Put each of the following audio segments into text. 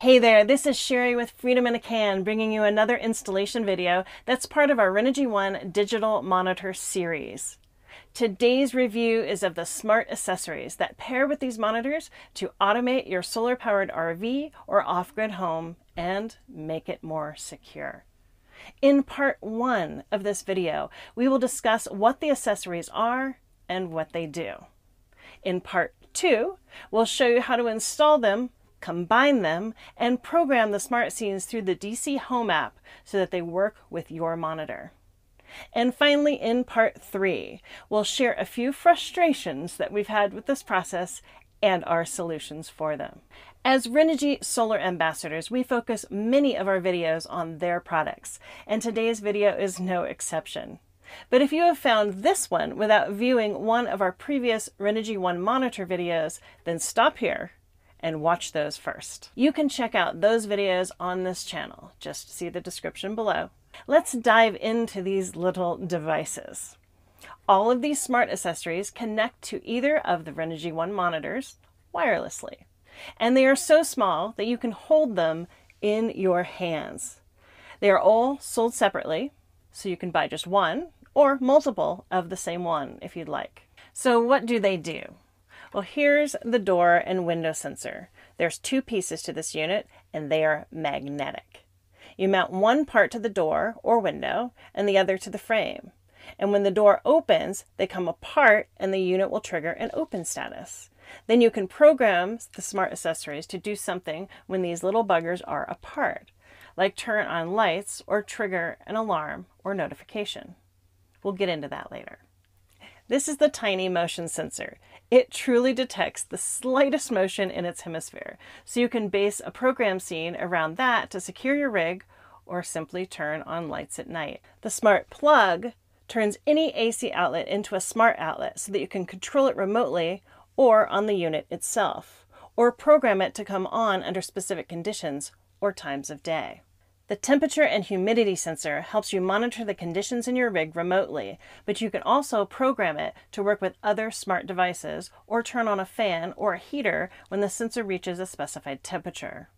Hey there, this is Sherry with Freedom in a Can, bringing you another installation video that's part of our Renogy One Digital Monitor Series. Today's review is of the smart accessories that pair with these monitors to automate your solar-powered RV or off-grid home and make it more secure. In part one of this video, we will discuss what the accessories are and what they do. In part two, we'll show you how to install them, combine them, and program the smart scenes through the DC Home app so that they work with your monitor. And finally, in part three, we'll share a few frustrations that we've had with this process and our solutions for them. As Renogy Solar Ambassadors, we focus many of our videos on their products, and today's video is no exception. But if you have found this one without viewing one of our previous Renogy One Monitor videos, then stop here and watch those first. You can check out those videos on this channel. Just see the description below. Let's dive into these little devices. All of these smart accessories connect to either of the Renogy One monitors wirelessly, and they are so small that you can hold them in your hands. They are all sold separately, so you can buy just one or multiple of the same one if you'd like. So what do they do? Well, here's the door and window sensor. There's two pieces to this unit, and they are magnetic. You mount one part to the door or window and the other to the frame. And when the door opens, they come apart and the unit will trigger an open status. Then you can program the smart accessories to do something when these little buggers are apart, like turn on lights or trigger an alarm or notification. We'll get into that later. This is the tiny motion sensor. It truly detects the slightest motion in its hemisphere, so you can base a program scene around that to secure your rig or simply turn on lights at night. The smart plug turns any AC outlet into a smart outlet so that you can control it remotely or on the unit itself, or program it to come on under specific conditions or times of day. The temperature and humidity sensor helps you monitor the conditions in your rig remotely, but you can also program it to work with other smart devices or turn on a fan or a heater when the sensor reaches a specified temperature.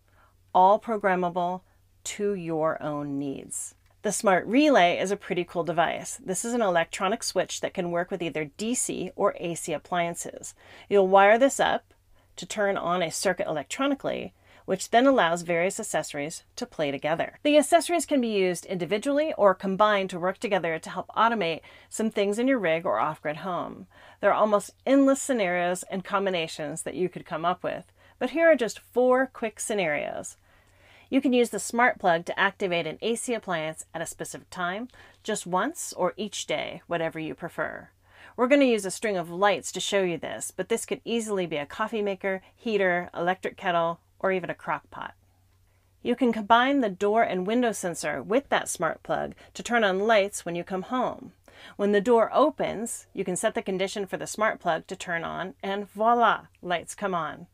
All programmable to your own needs. The Smart Relay is a pretty cool device. This is an electronic switch that can work with either DC or AC appliances. You'll wire this up to turn on a circuit electronically, which then allows various accessories to play together. The accessories can be used individually or combined to work together to help automate some things in your rig or off-grid home. There are almost endless scenarios and combinations that you could come up with, but here are just four quick scenarios. You can use the smart plug to activate an AC appliance at a specific time, just once or each day, whatever you prefer. We're going to use a string of lights to show you this, but this could easily be a coffee maker, heater, electric kettle, or even a crock pot. You can combine the door and window sensor with that smart plug to turn on lights when you come home. When the door opens, you can set the condition for the smart plug to turn on, and voila, lights come on.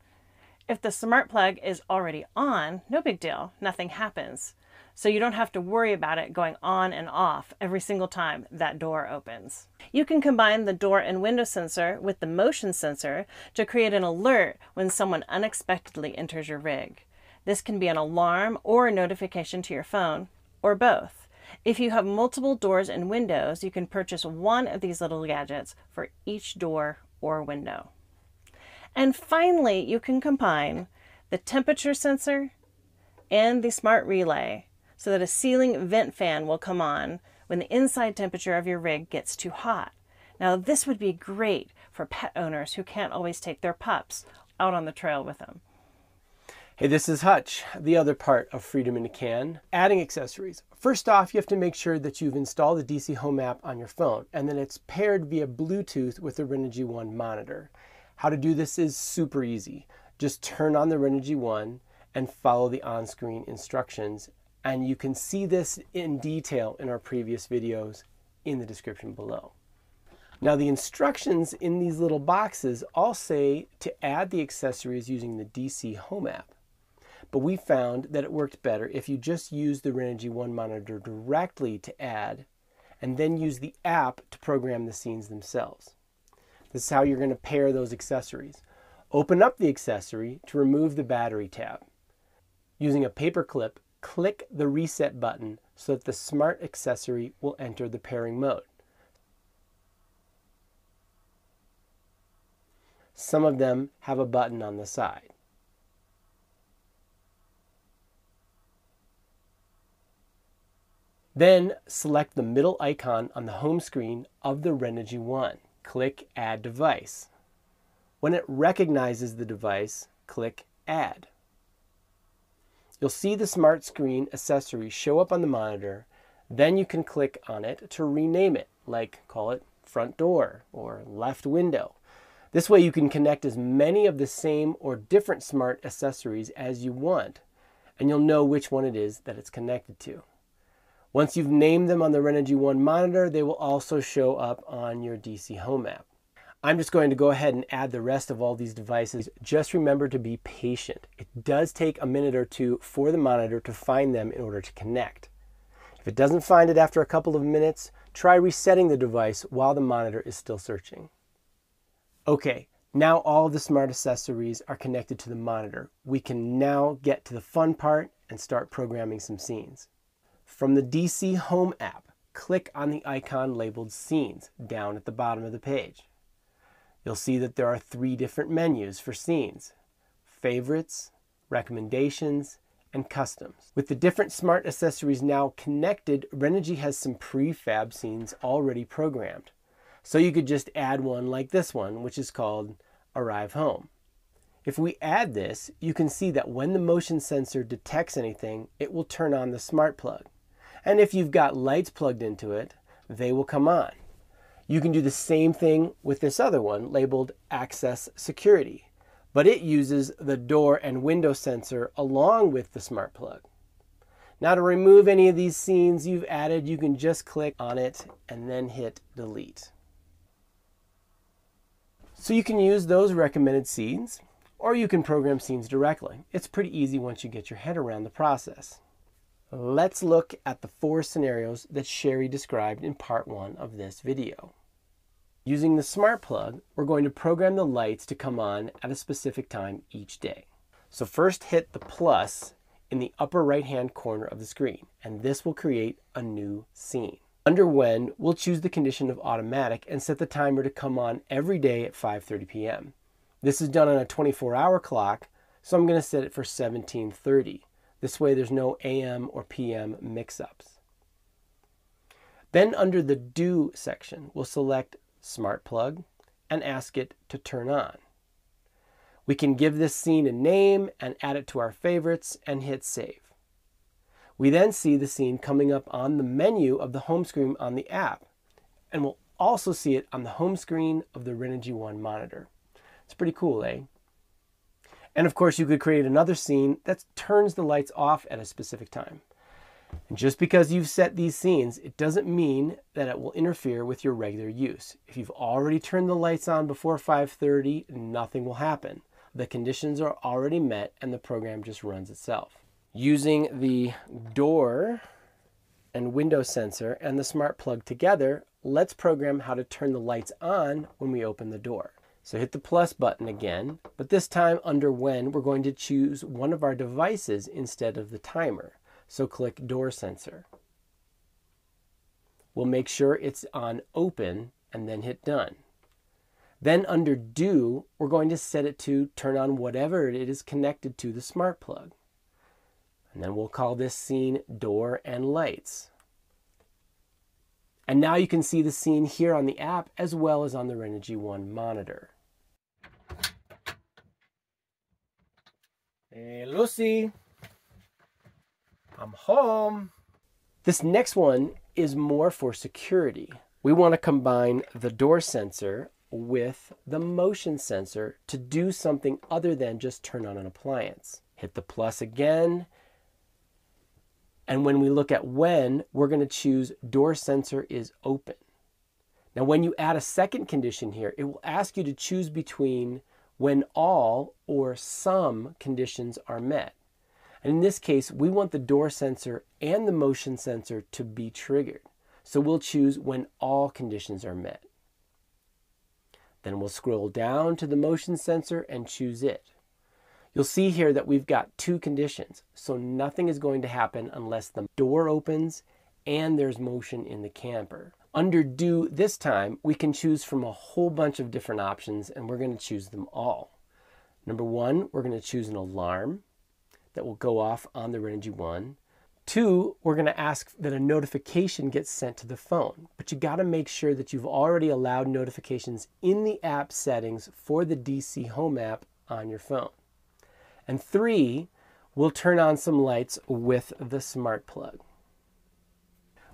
If the smart plug is already on, no big deal, nothing happens. So you don't have to worry about it going on and off every single time that door opens. You can combine the door and window sensor with the motion sensor to create an alert when someone unexpectedly enters your rig. This can be an alarm or a notification to your phone, or both. If you have multiple doors and windows, you can purchase one of these little gadgets for each door or window. And finally, you can combine the temperature sensor and the smart relay so that a ceiling vent fan will come on when the inside temperature of your rig gets too hot. Now this would be great for pet owners who can't always take their pups out on the trail with them. Hey, this is Hutch, the other part of Freedom in a Can. Adding accessories. First off, you have to make sure that you've installed the DC Home app on your phone and that it's paired via Bluetooth with the Renogy One monitor. How to do this is super easy. Just turn on the Renogy One and follow the on-screen instructions. And you can see this in detail in our previous videos in the description below. Now the instructions in these little boxes all say to add the accessories using the DC Home app. But we found that it worked better if you just use the Renogy One monitor directly to add and then use the app to program the scenes themselves. This is how you're going to pair those accessories. Open up the accessory to remove the battery tab. Using a paper clip, click the reset button so that the smart accessory will enter the pairing mode. Some of them have a button on the side. Then select the middle icon on the home screen of the Renogy One. Click Add Device. When it recognizes the device, click Add. You'll see the smart screen accessory show up on the monitor, then you can click on it to rename it, like call it front door or left window. This way you can connect as many of the same or different smart accessories as you want, and you'll know which one it is that it's connected to. Once you've named them on the Renogy One monitor, they will also show up on your DC Home app. I'm just going to go ahead and add the rest of all these devices. Just remember to be patient. It does take a minute or two for the monitor to find them in order to connect. If it doesn't find it after a couple of minutes, try resetting the device while the monitor is still searching. Okay, now all of the smart accessories are connected to the monitor. We can now get to the fun part and start programming some scenes. From the DC Home app, click on the icon labeled Scenes down at the bottom of the page. You'll see that there are three different menus for scenes: Favorites, Recommendations, and Customs. With the different smart accessories now connected, Renogy has some prefab scenes already programmed. So you could just add one like this one, which is called Arrive Home. If we add this, you can see that when the motion sensor detects anything, it will turn on the smart plug. And if you've got lights plugged into it, they will come on. You can do the same thing with this other one labeled Access Security, but it uses the door and window sensor along with the smart plug. Now to remove any of these scenes you've added, you can just click on it and then hit delete. So you can use those recommended scenes, or you can program scenes directly. It's pretty easy once you get your head around the process. Let's look at the four scenarios that Sherry described in part one of this video. Using the smart plug, we're going to program the lights to come on at a specific time each day. So first hit the plus in the upper right-hand corner of the screen, and this will create a new scene. Under When, we'll choose the condition of automatic and set the timer to come on every day at 5:30 p.m. This is done on a 24-hour clock, so I'm going to set it for 17:30. This way there's no AM or PM mix-ups. Then under the Do section, we'll select Smart Plug and ask it to turn on. We can give this scene a name and add it to our favorites and hit Save. We then see the scene coming up on the menu of the home screen on the app, and we'll also see it on the home screen of the Renogy One monitor. It's pretty cool, eh? And of course, you could create another scene that turns the lights off at a specific time. And just because you've set these scenes, it doesn't mean that it will interfere with your regular use. If you've already turned the lights on before 5:30, nothing will happen. The conditions are already met and the program just runs itself. Using the door and window sensor and the smart plug together, let's program how to turn the lights on when we open the door. So hit the plus button again, but this time under When, we're going to choose one of our devices instead of the timer. So click Door Sensor. We'll make sure it's on Open and then hit Done. Then under Do, we're going to set it to turn on whatever it is connected to the smart plug. And then we'll call this scene Door and Lights. And now you can see the scene here on the app as well as on the Renogy One monitor. Hey, Lucy, I'm home. This next one is more for security. We want to combine the door sensor with the motion sensor to do something other than just turn on an appliance. Hit the plus again. And when we look at When, we're going to choose Door Sensor is Open. Now when you add a second condition here, it will ask you to choose between when all or some conditions are met. And in this case, we want the door sensor and the motion sensor to be triggered. So we'll choose when all conditions are met. Then we'll scroll down to the motion sensor and choose it. You'll see here that we've got two conditions. So nothing is going to happen unless the door opens and there's motion in the camper. Under do this time, we can choose from a whole bunch of different options, and we're going to choose them all. Number one, we're going to choose an alarm that will go off on the Renogy One. Two, we're going to ask that a notification gets sent to the phone, but you got to make sure that you've already allowed notifications in the app settings for the DC Home app on your phone. And three, we'll turn on some lights with the smart plug.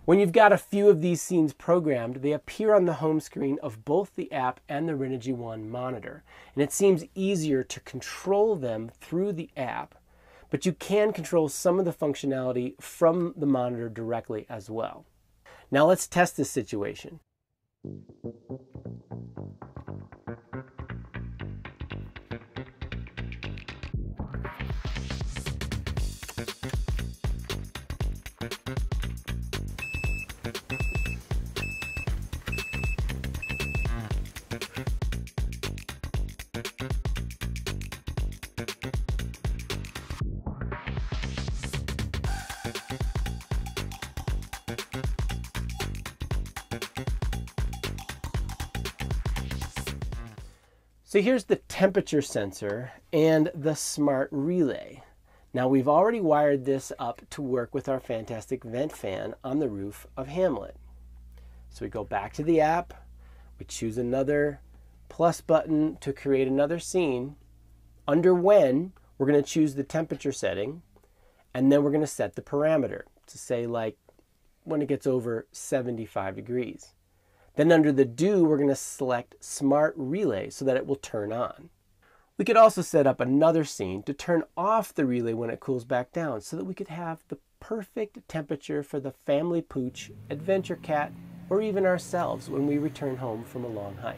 When you've got a few of these scenes programmed, they appear on the home screen of both the app and the Renogy One monitor, and it seems easier to control them through the app, but you can control some of the functionality from the monitor directly as well. Now let's test this situation. So here's the temperature sensor and the smart relay. Now we've already wired this up to work with our fantastic vent fan on the roof of Hamlet. So we go back to the app, we choose another plus button to create another scene. Under when, we're going to choose the temperature setting, and then we're going to set the parameter to say, like, when it gets over 75 degrees. Then under the do, we're going to select Smart Relay so that it will turn on. We could also set up another scene to turn off the relay when it cools back down so that we could have the perfect temperature for the family pooch, adventure cat, or even ourselves when we return home from a long hike.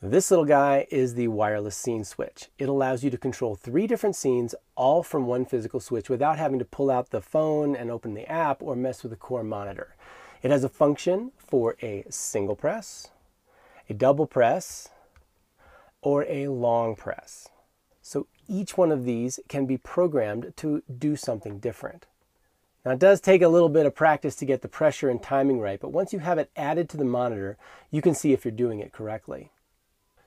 This little guy is the wireless scene switch. It allows you to control three different scenes all from one physical switch without having to pull out the phone and open the app or mess with the core monitor. It has a function for a single press, a double press, or a long press. So each one of these can be programmed to do something different. Now it does take a little bit of practice to get the pressure and timing right, but once you have it added to the monitor, you can see if you're doing it correctly.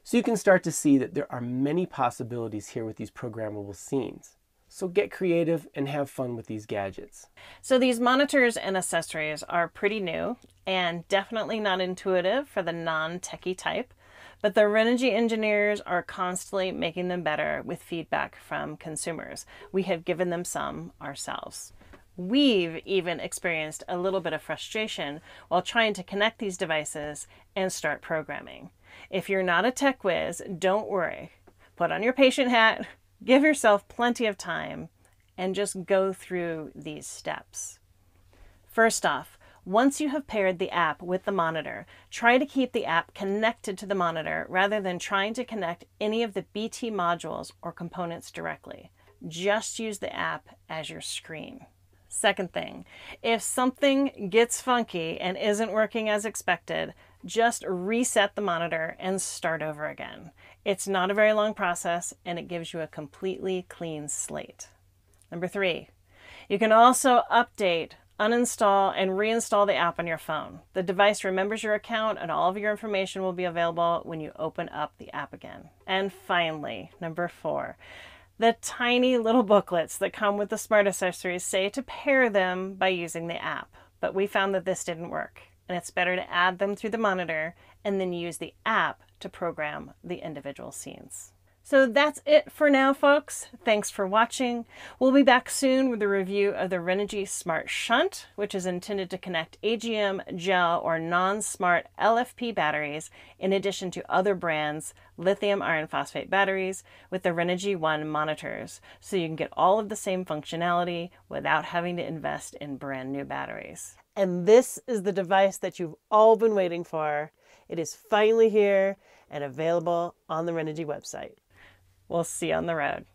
So you can start to see that there are many possibilities here with these programmable scenes. So get creative and have fun with these gadgets. So these monitors and accessories are pretty new and definitely not intuitive for the non-techie type, but the Renogy engineers are constantly making them better with feedback from consumers. We have given them some ourselves. We've even experienced a little bit of frustration while trying to connect these devices and start programming. If you're not a tech whiz, don't worry. Put on your patient hat, give yourself plenty of time, and just go through these steps. First off, once you have paired the app with the monitor, try to keep the app connected to the monitor rather than trying to connect any of the BT modules or components directly. Just use the app as your screen. Second thing, if something gets funky and isn't working as expected, just reset the monitor and start over again. It's not a very long process, and it gives you a completely clean slate. Number three, you can also update, uninstall, and reinstall the app on your phone. The device remembers your account, and all of your information will be available when you open up the app again. And finally, number four, the tiny little booklets that come with the smart accessories say to pair them by using the app, but we found that this didn't work. And it's better to add them through the monitor and then use the app to program the individual scenes. So that's it for now, folks. Thanks for watching. We'll be back soon with a review of the Renogy Smart Shunt, which is intended to connect AGM, gel, or non-smart LFP batteries, in addition to other brands' lithium iron phosphate batteries, with the Renogy One monitors, so you can get all of the same functionality without having to invest in brand new batteries. And this is the device that you've all been waiting for. It is finally here and available on the Renogy website. We'll see you on the road.